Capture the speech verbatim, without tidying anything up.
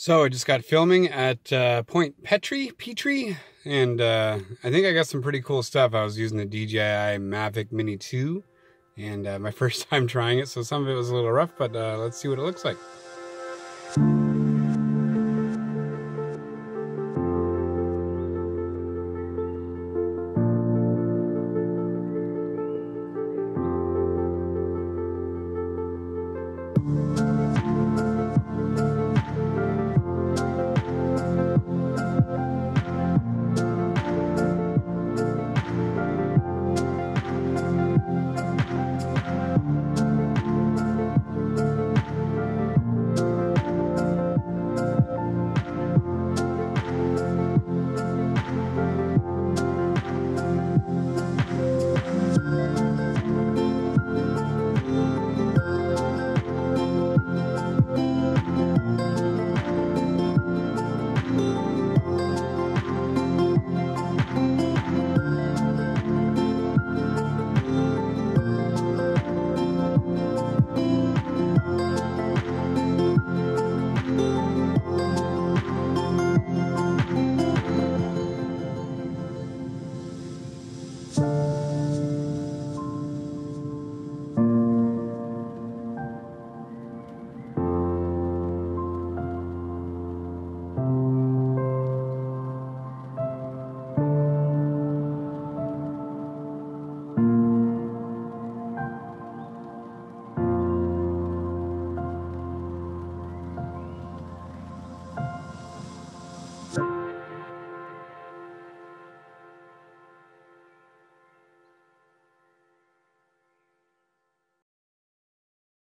So I just got filming at uh, Point Petre, Petrie, and uh, I think I got some pretty cool stuff. I was using the D J I Mavic Mini two, and uh, my first time trying it, so some of it was a little rough, but uh, let's see what it looks like.